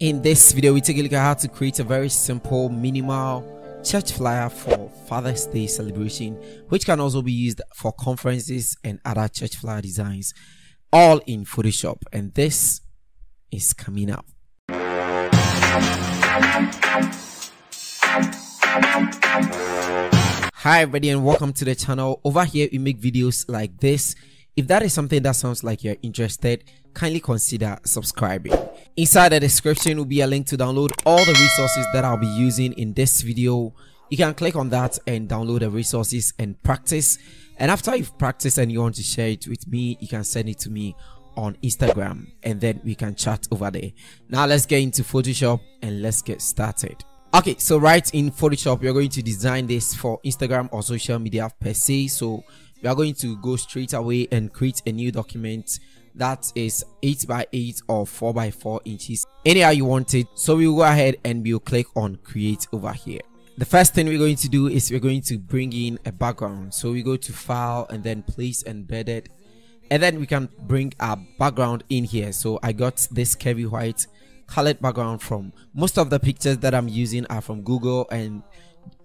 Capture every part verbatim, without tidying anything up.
In this video, we take a look at how to create a very simple, minimal church flyer for Father's Day celebration, which can also be used for conferences and other church flyer designs, all in Photoshop. And this is coming up. Hi everybody, and welcome to the channel. Over here, we make videos like this. If that is something that sounds like you're interested, kindly consider subscribing. Inside the description will be a link to download all the resources that I'll be using in this video. You can click on that and download the resources and practice. And after you've practiced and you want to share it with me, you can send it to me on Instagram and then we can chat over there. Now let's get into Photoshop and let's get started. Okay, so right in Photoshop, you're going to design this for Instagram or social media per se. So we are going to go straight away and create a new document that is eight by eight or four by four inches, anyhow you want it. So we will go ahead and we'll click on create over here. The first thing we're going to do is we're going to bring in a background. So we go to file and then place embedded, and then we can bring our background in here. So I got this curvy white colored background from most of the pictures that I'm using are from Google, and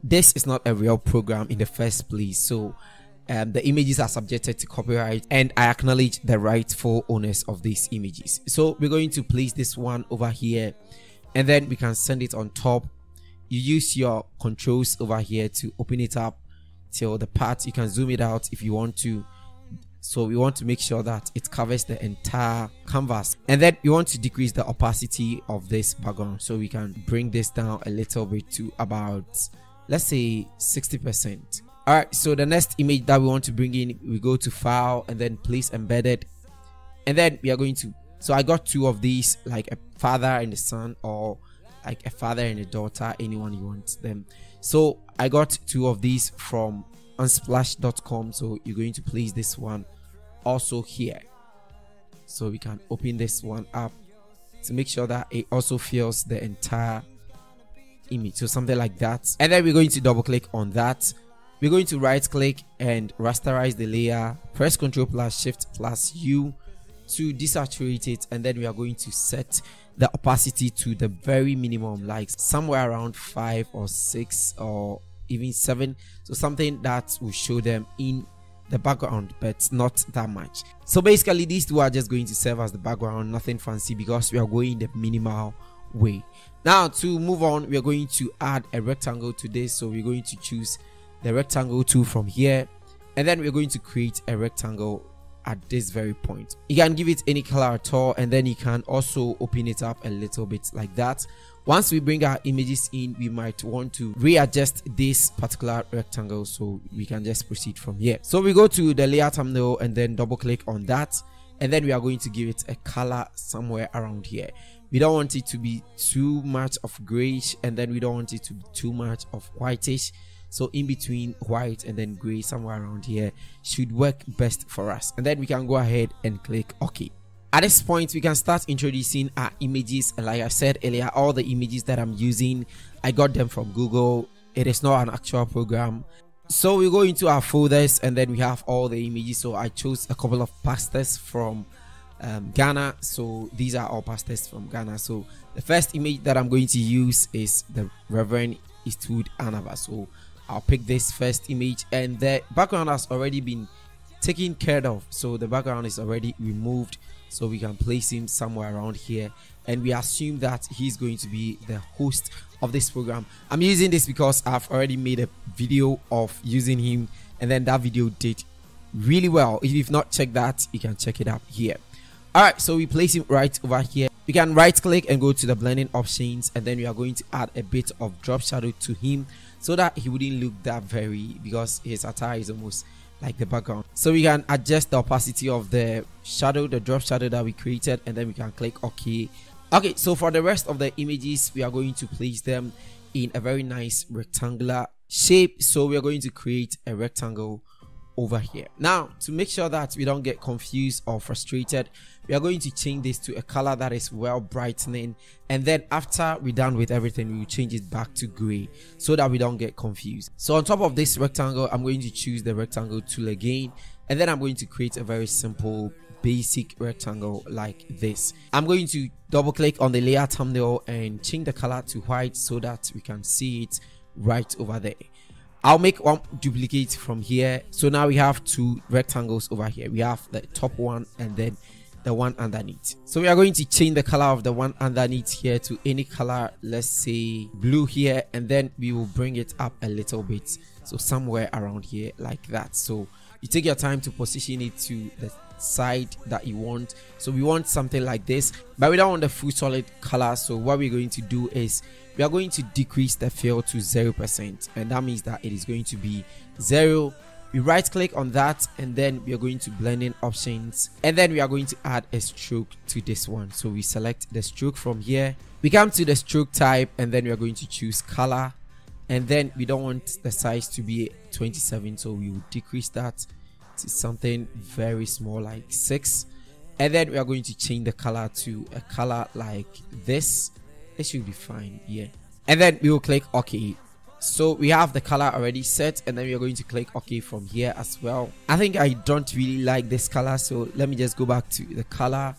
this is not a real program in the first place. So Um, the images are subjected to copyright, and I acknowledge the rightful owners of these images. So we're going to place this one over here, and then we can send it on top. You use your controls over here to open it up till the part. You can zoom it out if you want to. So we want to make sure that it covers the entire canvas, and then you want to decrease the opacity of this background. So we can bring this down a little bit to about, let's say, sixty percent. Alright, so the next image that we want to bring in, we go to file and then place embedded, and then we are going to, so I got two of these, like a father and a son, or like a father and a daughter, anyone you want them. So I got two of these from unsplash dot com, so you're going to place this one also here. So we can open this one up to make sure that it also fills the entire image, so something like that. And then we're going to double click on that. We're going to right click and rasterize the layer, press Ctrl plus Shift plus U to desaturate it, and then we are going to set the opacity to the very minimum, like somewhere around five or six or even seven, so something that will show them in the background but not that much. So basically these two are just going to serve as the background, nothing fancy, because we are going the minimal way. Now to move on, we are going to add a rectangle to this, so we're going to choose the rectangle tool from here, and then we're going to create a rectangle at this very point. You can give it any color at all, and then you can also open it up a little bit like that. Once we bring our images in, we might want to readjust this particular rectangle, so we can just proceed from here. So we go to the layer thumbnail and then double click on that, and then we are going to give it a color somewhere around here. We don't want it to be too much of grayish, and then we don't want it to be too much of whitish. So in between white and then gray, somewhere around here should work best for us. And then we can go ahead and click OK. At this point, we can start introducing our images. And like I said earlier, all the images that I'm using, I got them from Google. It is not an actual program. So we go into our folders and then we have all the images. So I chose a couple of pastors from um, Ghana. So these are all pastors from Ghana. So the first image that I'm going to use is the Reverend Eastwood Anava. So I'll pick this first image, and the background has already been taken care of, so the background is already removed, so we can place him somewhere around here, and we assume that he's going to be the host of this program. I'm using this because I've already made a video of using him, and then that video did really well. If you've not checked that, you can check it out here. Alright, so we place him right over here. We can right click and go to the blending options, and then we are going to add a bit of drop shadow to him so that he wouldn't look that very, because his attire is almost like the background. So we can adjust the opacity of the shadow, the drop shadow that we created, and then we can click OK. Okay, so for the rest of the images, we are going to place them in a very nice rectangular shape. So we are going to create a rectangle over here. Now to make sure that we don't get confused or frustrated, we are going to change this to a color that is well brightening, and then after we're done with everything, we will change it back to gray so that we don't get confused. So on top of this rectangle, I'm going to choose the rectangle tool again, and then I'm going to create a very simple basic rectangle like this. I'm going to double click on the layer thumbnail and change the color to white so that we can see it right over there. I'll make one duplicate from here. So now we have two rectangles over here. We have the top one and then the one underneath. So we are going to change the color of the one underneath here to any color, let's say blue here, and then we will bring it up a little bit, so somewhere around here like that. So you take your time to position it to the side that you want. So we want something like this, but we don't want the full solid color. So what we're going to do is we are going to decrease the fill to zero percent, and that means that it is going to be zero. We right click on that, and then we are going to blending options, and then we are going to add a stroke to this one. So we select the stroke from here, we come to the stroke type, and then we are going to choose color, and then we don't want the size to be twenty-seven, so we will decrease that to something very small like six, and then we are going to change the color to a color like this. This should be fine, yeah. And then we will click OK. So we have the color already set, and then we are going to click OK from here as well. I think I don't really like this color, so let me just go back to the color,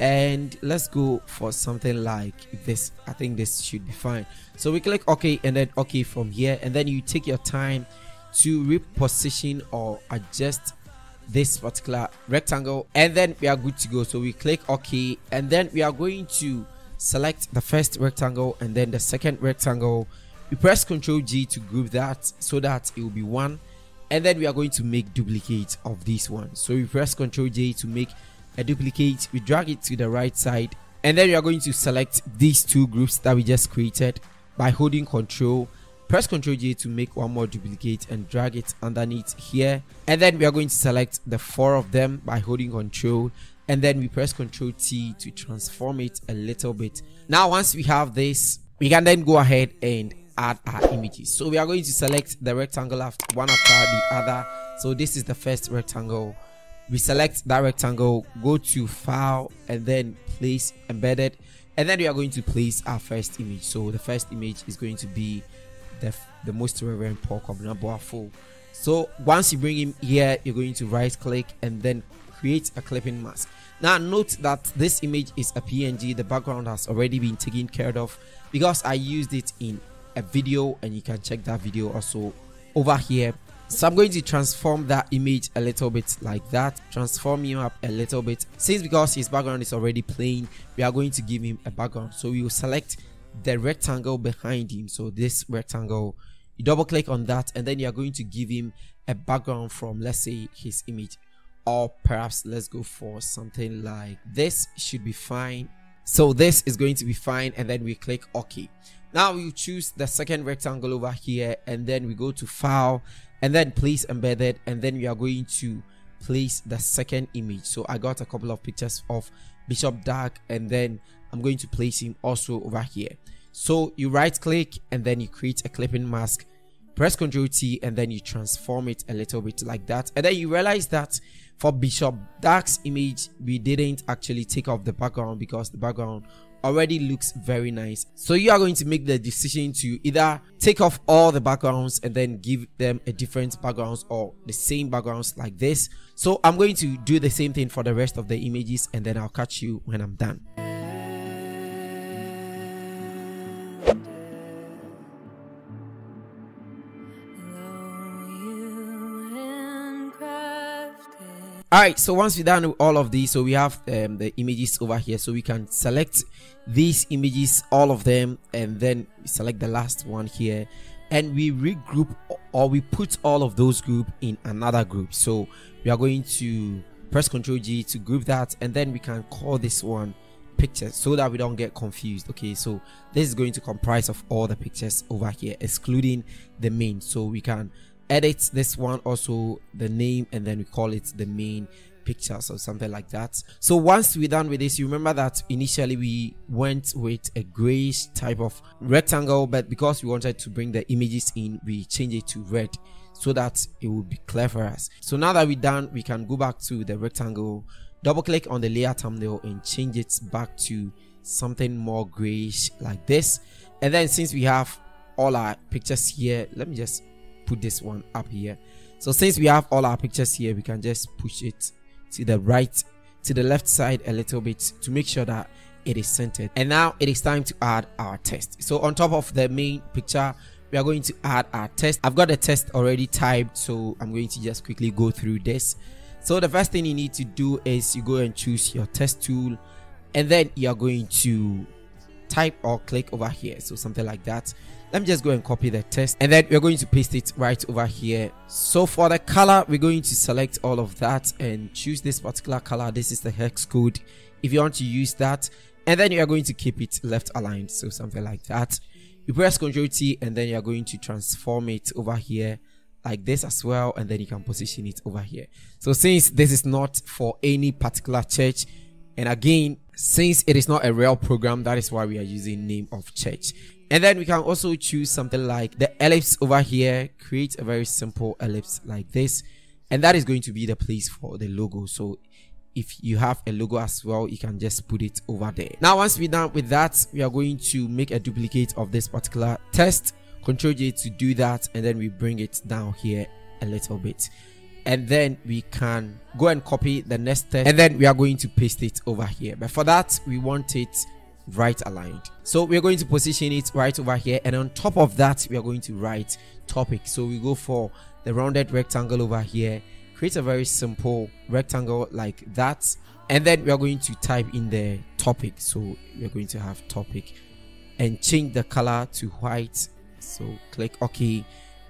and let's go for something like this. I think this should be fine. So we click OK, and then OK from here, and then you take your time to reposition or adjust this particular rectangle, and then we are good to go. So we click OK, and then we are going to select the first rectangle and then the second rectangle. We press Control G to group that so that it will be one, and then we are going to make duplicates of these ones. So we press Control J to make a duplicate. We drag it to the right side, and then we are going to select these two groups that we just created by holding Control. Press Control J to make one more duplicate and drag it underneath here, and then we are going to select the four of them by holding Control, and then we press Control T to transform it a little bit. Now once we have this, we can then go ahead and add our images. So we are going to select the rectangle after one after the other. So this is the first rectangle. We select that rectangle, go to File, and then Place Embedded, and then we are going to place our first image. So the first image is going to be the, the Most Reverend Paul Kwabena Boafo. So once you bring him here, you're going to right click and then create a clipping mask. Now note that this image is a P N G. The background has already been taken care of because I used it in a video, and you can check that video also over here. So I'm going to transform that image a little bit like that, transform him up a little bit. Since because his background is already plain, we are going to give him a background. So we will select the rectangle behind him. So this rectangle, you double click on that, and then you are going to give him a background from, let's say, his image. Or perhaps let's go for something like this. Should be fine. So this is going to be fine, and then we click OK. Now we choose the second rectangle over here, and then we go to File, and then Place Embedded, and then we are going to place the second image. So I got a couple of pictures of Bishop Dark, and then I'm going to place him also over here. So you right click, and then you create a clipping mask. Press Control T, and then you transform it a little bit like that, and then you realize that for Bishop Dark's image, we didn't actually take off the background because the background already looks very nice. So you are going to make the decision to either take off all the backgrounds and then give them a different backgrounds, or the same backgrounds like this. So I'm going to do the same thing for the rest of the images, and then I'll catch you when I'm done. Alright, so once we're done with all of these, so we have um, the images over here, so we can select these images, all of them, and then select the last one here, and we regroup, or we put all of those group in another group. So we are going to press Control G to group that, and then we can call this one pictures so that we don't get confused. Okay, so this is going to comprise of all the pictures over here, excluding the main. So we can edit this one also, the name, and then we call it the main pictures or something like that. So once we're done with this, you remember that initially we went with a grayish type of rectangle, but because we wanted to bring the images in, we change it to red so that it would be clear for us. So now that we're done, we can go back to the rectangle, double click on the layer thumbnail, and change it back to something more grayish like this. And then since we have all our pictures here, let me just put this one up here. So since we have all our pictures here, we can just push it to the right, to the left side a little bit to make sure that it is centered. And now it is time to add our text. So on top of the main picture, we are going to add our text. I've got the text already typed, so I'm going to just quickly go through this. So the first thing you need to do is you go and choose your text tool, and then you are going to type or click over here, so something like that. Let me just go and copy the text, and then we're going to paste it right over here. So for the color, we're going to select all of that and choose this particular color. This is the hex code if you want to use that, and then you are going to keep it left aligned, so something like that. You press Control T, and then you are going to transform it over here like this as well, and then you can position it over here. So since this is not for any particular church, and again, since it is not a real program, that is why we are using name of church. And then we can also choose something like the ellipse over here. Create a very simple ellipse like this, and that is going to be the place for the logo. So if you have a logo as well, you can just put it over there. Now once we're done with that, we are going to make a duplicate of this particular text. Control J to do that, and then we bring it down here a little bit, and then we can go and copy the next text, and then we are going to paste it over here. But for that, we want it right aligned, so we're going to position it right over here, and on top of that we are going to write topic. So we go for the rounded rectangle over here, create a very simple rectangle like that, and then we are going to type in the topic. So we're going to have topic, and change the color to white. So click OK,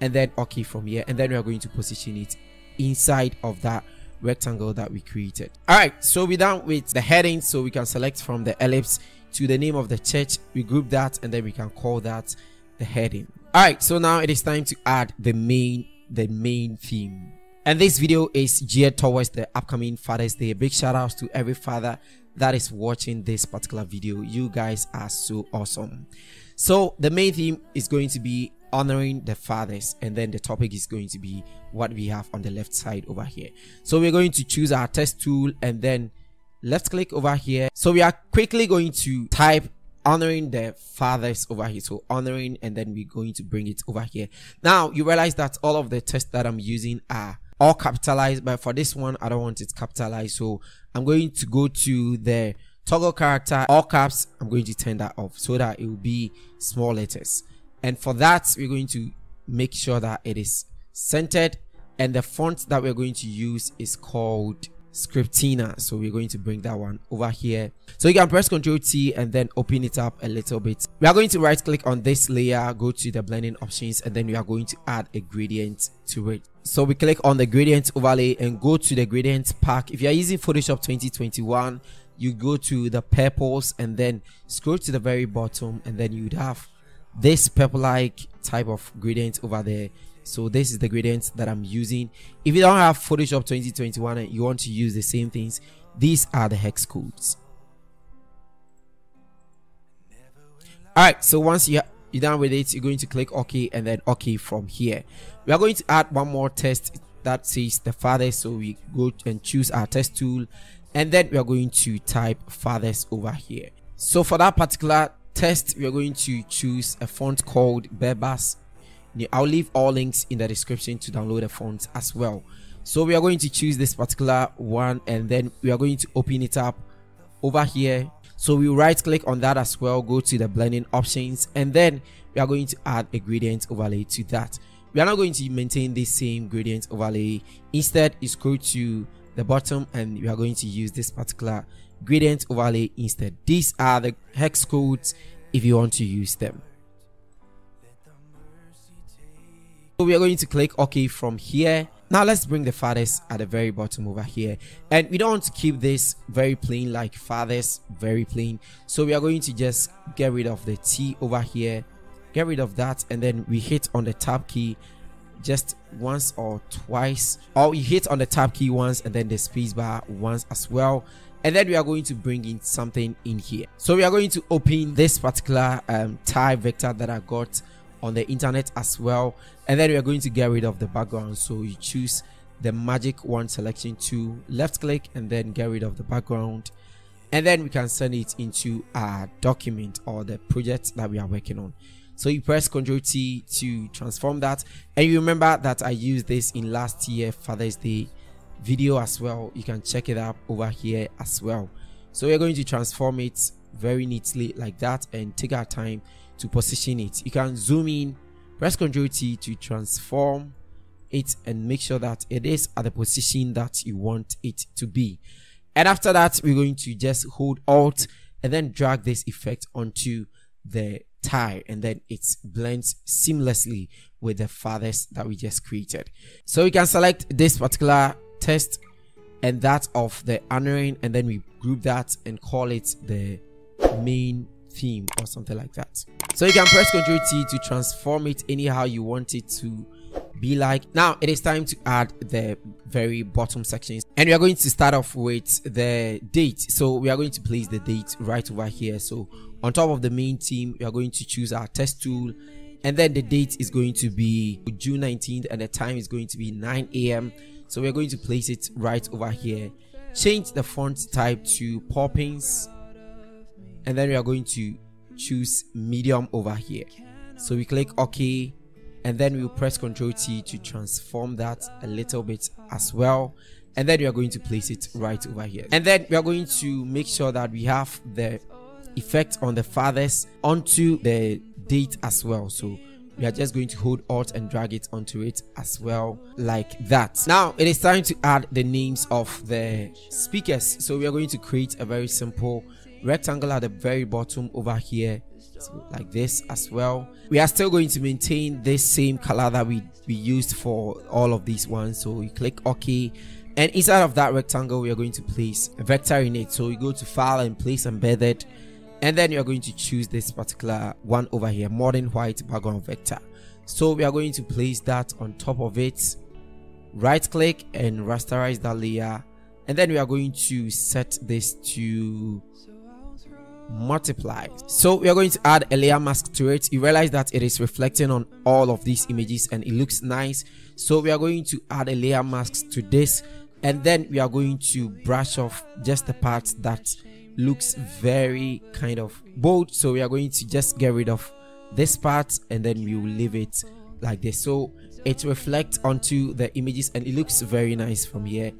and then OK from here, and then we are going to position it inside of that rectangle that we created. All right, so we're done with the heading, so we can select from the ellipse to the name of the church, regroup that, and then we can call that the heading. All right, so now it is time to add the main the main theme, and this video is geared towards the upcoming Father's Day. Big shout outs to every father that is watching this particular video. You guys are so awesome. So the main theme is going to be honoring the fathers, and then the topic is going to be what we have on the left side over here. So we're going to choose our text tool, and then left click over here. So we are quickly going to type honoring the fathers over here, so honoring, and then we're going to bring it over here. Now you realize that all of the text that I'm using are all capitalized, but for this one I don't want it capitalized, so I'm going to go to the toggle character all caps. I'm going to turn that off so that it will be small letters, and for that we're going to make sure that it is centered, and the font that we're going to use is called Scriptina, so we're going to bring that one over here. So you can press Control T and then open it up a little bit. We are going to right click on this layer, go to the blending options, and then we are going to add a gradient to it. So we click on the gradient overlay and go to the gradient pack. If you are using Photoshop twenty twenty-one, you go to the purples and then scroll to the very bottom, and then you'd have this purple like type of gradient over there. So this is the gradient that I'm using. If you don't have Photoshop twenty twenty-one and you want to use the same things, these are the hex codes. All right, so once you you're done with it, you're going to click OK, and then OK from here. We are going to add one more text that says the fathers, so we go and choose our text tool, and then we are going to type fathers over here. So for that particular text, we are going to choose a font called Bebas. I'll leave all links in the description to download the fonts as well. So we are going to choose this particular one, and then we are going to open it up over here. So we right click on that as well, go to the blending options, and then we are going to add a gradient overlay to that. We are not going to maintain the same gradient overlay. Instead, you scroll to the bottom, and we are going to use this particular gradient overlay instead. These are the hex codes if you want to use them. So we are going to click OK from here. Now let's bring the fathers at the very bottom over here, and we don't want to keep this very plain, like fathers very plain, so we are going to just get rid of the T over here, get rid of that, and then we hit on the tab key just once or twice, or you hit on the tab key once and then the space bar once as well, and then we are going to bring in something in here. So we are going to open this particular um, type vector that I got on the internet as well, and then we are going to get rid of the background. So you choose the magic one selection to left click, and then get rid of the background, and then we can send it into our document or the project that we are working on. So you press Control T to transform that, and you remember that I used this in last year Father's Day video as well. You can check it up over here as well. So we're going to transform it very neatly like that and take our time to position it. You can zoom in, press Control T to transform it and make sure that it is at the position that you want it to be. And after that, we're going to just hold Alt and then drag this effect onto the tie, and then it blends seamlessly with the feathers that we just created. So we can select this particular test and that of the anorak, and then we group that and call it the main theme or something like that. So you can press Control T to transform it anyhow you want it to be like. Now it is time to add the very bottom sections, and we are going to start off with the date. So we are going to place the date right over here. So on top of the main theme, we are going to choose our test tool, and then the date is going to be June nineteenth and the time is going to be nine A M So we're going to place it right over here. Change the font type to Poppins, and then we are going to choose medium over here. So we click OK, and then we'll press Control T to transform that a little bit as well, and then we are going to place it right over here. And then we are going to make sure that we have the effect on the feathers onto the date as well. So we are just going to hold Alt and drag it onto it as well, like that. Now it is time to add the names of the speakers. So we are going to create a very simple rectangle at the very bottom over here, so like this as well. We are still going to maintain this same color that we we used for all of these ones. So we click OK, and inside of that rectangle we are going to place a vector in it. So we go to File and Place Embedded, and then you are going to choose this particular one over here, Modern White Background Vector. So we are going to place that on top of it, right click and rasterize that layer, and then we are going to set this to multiply. So we are going to add a layer mask to it. You realize that it is reflecting on all of these images and it looks nice. So we are going to add a layer mask to this, and then we are going to brush off just the parts that looks very kind of bold. So we are going to just get rid of this part, and then we will leave it like this, so it reflects onto the images and it looks very nice from here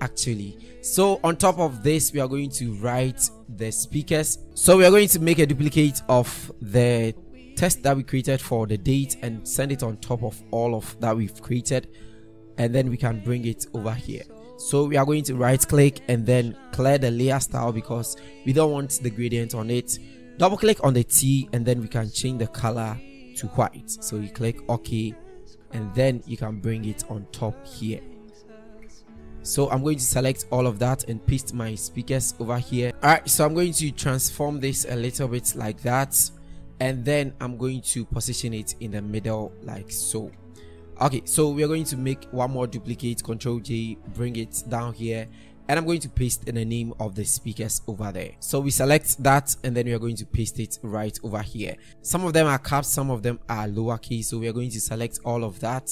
actually. So on top of this we are going to write the speakers. So we are going to make a duplicate of the test that we created for the date and send it on top of all of that we've created, and then we can bring it over here. So we are going to right click and then clear the layer style because we don't want the gradient on it. Double click on the T, and then we can change the color to white. So you click OK, and then you can bring it on top here. So I'm going to select all of that and paste my speakers over here. Alright, so I'm going to transform this a little bit like that, and then I'm going to position it in the middle like so. Okay, so we are going to make one more duplicate, Control J, bring it down here, and I'm going to paste in the name of the speakers over there. So we select that, and then we are going to paste it right over here. Some of them are caps, some of them are lowercase, so we are going to select all of that,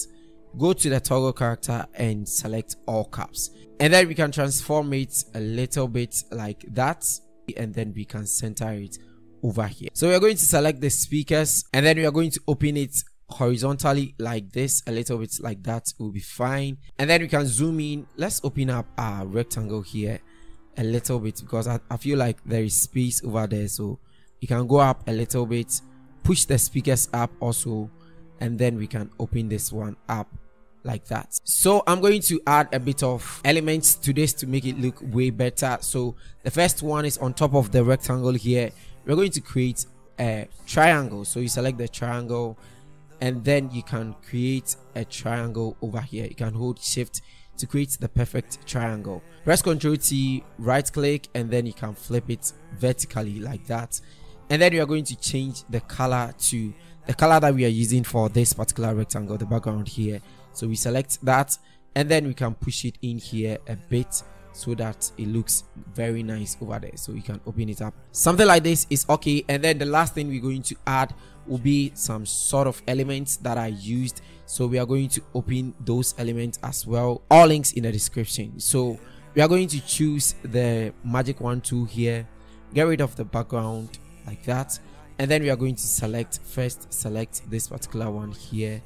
go to the toggle character and select all caps, and then we can transform it a little bit like that, and then we can center it over here. So we are going to select the speakers, and then we are going to open it horizontally like this, a little bit like that will be fine, and then we can zoom in. Let's open up our rectangle here a little bit because I, I feel like there is space over there, so you can go up a little bit, push the speakers up also, and then we can open this one up like that. So I'm going to add a bit of elements to this to make it look way better. So the first one is on top of the rectangle here. We're going to create a triangle, so you select the triangle, and then you can create a triangle over here. You can hold Shift to create the perfect triangle. Press Control T, right click, and then you can flip it vertically like that, and then you are going to change the color to the color that we are using for this particular rectangle, the background here. So we select that, and then we can push it in here a bit so that it looks very nice over there. So you can open it up, something like this is okay. And then the last thing we're going to add will be some sort of elements that are used, so we are going to open those elements as well. All links in the description. So we are going to choose the magic one tool here, get rid of the background like that, and then we are going to select first select this particular one here,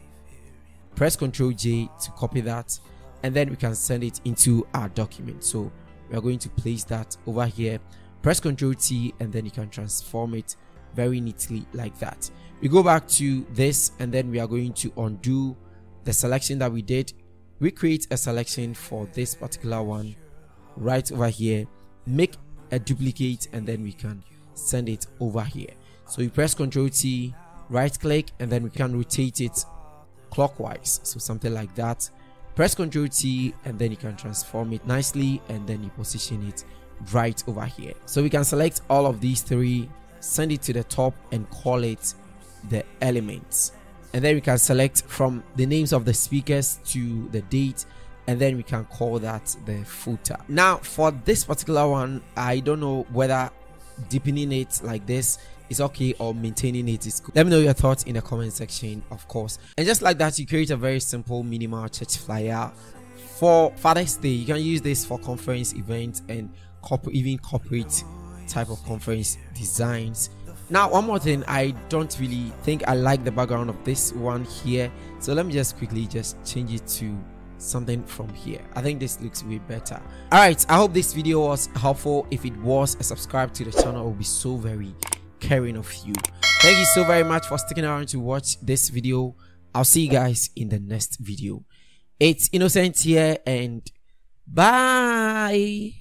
press Control J to copy that, and then we can send it into our document. So we are going to place that over here, press Control T, and then you can transform it very neatly like that. We go back to this, and then we are going to undo the selection that we did. We create a selection for this particular one right over here, make a duplicate, and then we can send it over here. So you press Control T, right click, and then we can rotate it clockwise, so something like that. Press Control T, and then you can transform it nicely, and then you position it right over here. So we can select all of these three, send it to the top, and call it the elements. And then we can select from the names of the speakers to the date, and then we can call that the footer. Now for this particular one, I don't know whether deepening it like this is okay or maintaining it is cool. Let me know your thoughts in the comment section, of course. And just like that, you create a very simple minimal church flyer for Father's Day. You can use this for conference events and corporate, even corporate type of conference designs. Now one more thing, I don't really think I like the background of this one here, so let me just quickly just change it to something from here. I think this looks way better. All right, I hope this video was helpful. If it was, subscribe to the channel. I will be so very caring of you. Thank you so very much for sticking around to watch this video. I'll see you guys in the next video. It's Innocent here, and bye.